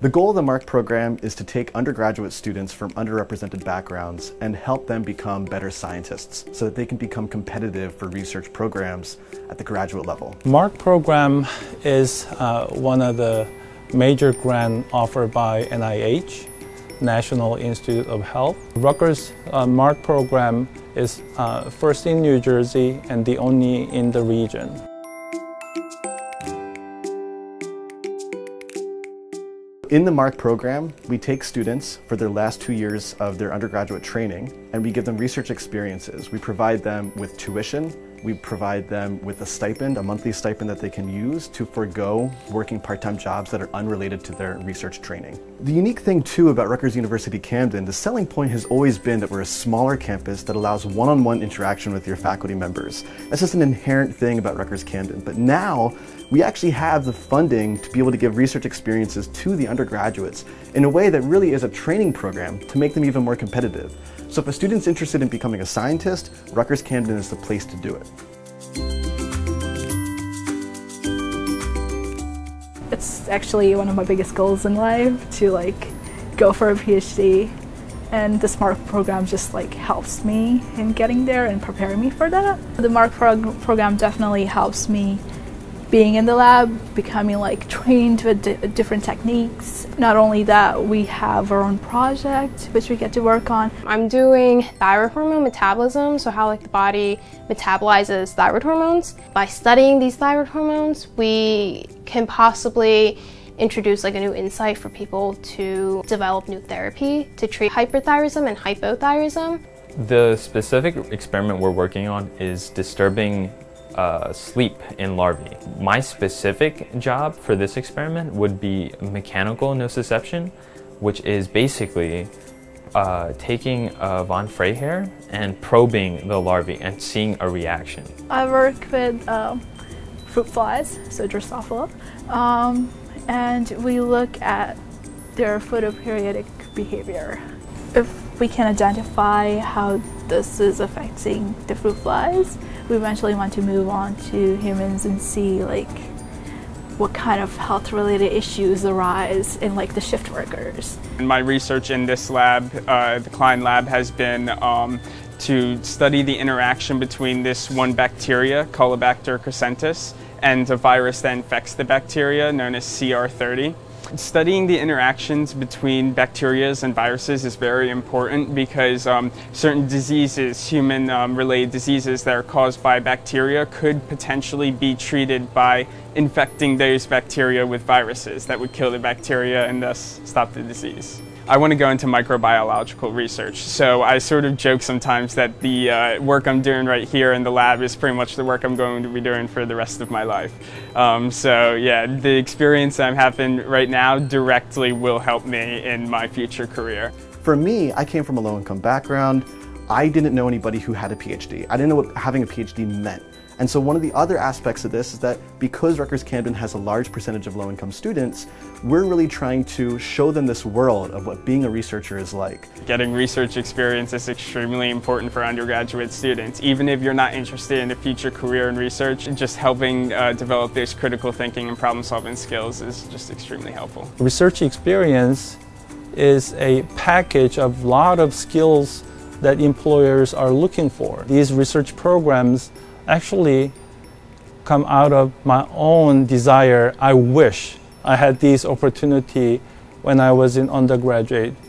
The goal of the MARC program is to take undergraduate students from underrepresented backgrounds and help them become better scientists so that they can become competitive for research programs at the graduate level. MARC program is one of the major grants offered by NIH, National Institute of Health. Rutgers MARC program is first in New Jersey and the only in the region. In the MARC program, we take students for their last 2 years of their undergraduate training and we give them research experiences. We provide them with tuition, we provide them with a stipend, a monthly stipend that they can use to forego working part-time jobs that are unrelated to their research training. The unique thing too about Rutgers University Camden, the selling point has always been that we're a smaller campus that allows one-on-one interaction with your faculty members. That's just an inherent thing about Rutgers Camden, but now we actually have the funding to be able to give research experiences to the undergraduates in a way that really is a training program to make them even more competitive. So if a student's interested in becoming a scientist, Rutgers Camden is the place to do it. It's actually one of my biggest goals in life to go for a PhD, and the MARC program just helps me in getting there and preparing me for that. The MARC program definitely helps me being in the lab, becoming trained with different techniques. Not only that, we have our own project which we get to work on. I'm doing thyroid hormone metabolism, so how the body metabolizes thyroid hormones. By studying these thyroid hormones, we can possibly introduce a new insight for people to develop new therapy to treat hyperthyroidism and hypothyroidism. The specific experiment we're working on is disturbing sleep in larvae. My specific job for this experiment would be mechanical nociception, which is basically taking von Frey hair and probing the larvae and seeing a reaction. I work with fruit flies, so Drosophila, and we look at their photoperiodic behavior. If we can identify how this is affecting the fruit flies, we eventually want to move on to humans and see what kind of health-related issues arise in the shift workers. My research in this lab, the Klein lab, has been to study the interaction between this one bacteria, Colibacter crescentus, and a virus that infects the bacteria known as CR30. Studying the interactions between bacteria and viruses is very important because certain diseases, human-related diseases that are caused by bacteria, could potentially be treated by infecting those bacteria with viruses that would kill the bacteria and thus stop the disease. I want to go into microbiological research, so I sort of joke sometimes that the work I'm doing right here in the lab is pretty much the work I'm going to be doing for the rest of my life. So yeah, the experience I'm having right now directly will help me in my future career. For me, I came from a low-income background. I didn't know anybody who had a PhD. I didn't know what having a PhD meant. And so one of the other aspects of this is that because Rutgers Camden has a large percentage of low-income students, we're really trying to show them this world of what being a researcher is like. Getting research experience is extremely important for undergraduate students. Even if you're not interested in a future career in research, just helping develop those critical thinking and problem-solving skills is just extremely helpful. Research experience is a package of a lot of skills that employers are looking for. These research programs actually come out of my own desire. I wish I had this opportunity when I was in undergraduate.